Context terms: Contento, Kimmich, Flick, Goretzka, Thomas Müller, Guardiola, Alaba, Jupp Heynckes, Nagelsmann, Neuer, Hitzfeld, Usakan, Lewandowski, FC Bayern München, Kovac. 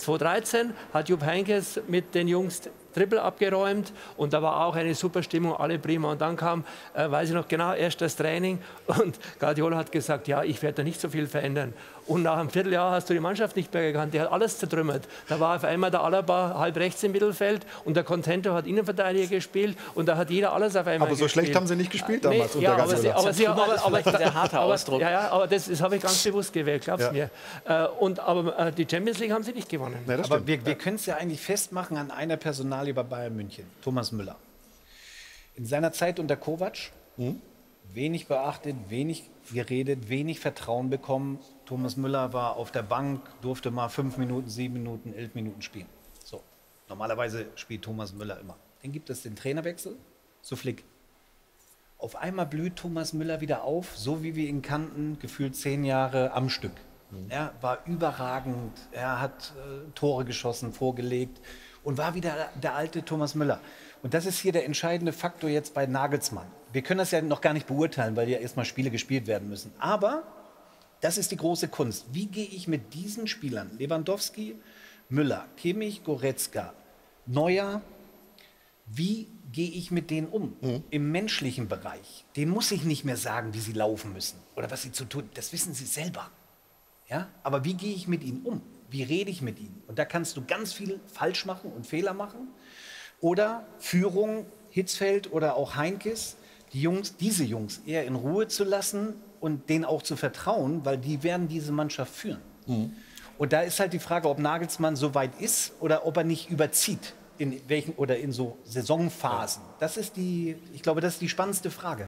2013 hat Jupp Heynckes mit den Jungs Triple abgeräumt und da war auch eine super Stimmung, alle prima. Und dann kam, weiß ich noch genau, erst das Training und Guardiola hat gesagt, ja, ich werde da nicht so viel verändern. Und nach einem Vierteljahr hast du die Mannschaft nicht mehr gekannt, die hat alles zertrümmert. Da war auf einmal der Alaba halb rechts im Mittelfeld und der Contento hat Innenverteidiger gespielt und da hat jeder alles auf einmal gespielt. Aber so schlecht haben sie nicht gespielt damals. Nee, ja, aber der harte Ausdruck. Ja, ja, aber das habe ich ganz bewusst gewählt, glaub's mir. Aber die Champions League haben sie nicht gewonnen. Ja, aber wir können es ja eigentlich festmachen an einer Personalie bei Bayern München, Thomas Müller. In seiner Zeit unter Kovac, wenig beachtet, wenig geredet, wenig Vertrauen bekommen. Thomas Müller war auf der Bank, durfte mal 5 Minuten, 7 Minuten, 11 Minuten spielen. So. Normalerweise spielt Thomas Müller immer. Dann gibt es den Trainerwechsel zu Flick. Auf einmal blüht Thomas Müller wieder auf, so wie wir ihn kannten, gefühlt 10 Jahre am Stück. Er war überragend, er hat Tore geschossen, vorgelegt. Und war wieder der alte Thomas Müller. Und das ist hier der entscheidende Faktor jetzt bei Nagelsmann. Wir können das ja noch gar nicht beurteilen, weil ja erstmal Spiele gespielt werden müssen. Aber das ist die große Kunst. Wie gehe ich mit diesen Spielern, Lewandowski, Müller, Kimmich, Goretzka, Neuer, wie gehe ich mit denen um? Im menschlichen Bereich. Denen muss ich nicht mehr sagen, wie sie laufen müssen oder was sie zu tun. Das wissen sie selber. Ja? Aber wie gehe ich mit ihnen um? Wie rede ich mit ihnen? Und da kannst du ganz viel falsch machen und Fehler machen. Oder Führung, Hitzfeld oder auch Heynckes, diese Jungs eher in Ruhe zu lassen und denen auch zu vertrauen, weil die werden diese Mannschaft führen. Und da ist halt die Frage, ob Nagelsmann so weit ist oder ob er nicht überzieht in welchen oder in so Saisonphasen. Das ist die, ich glaube, das ist die spannendste Frage.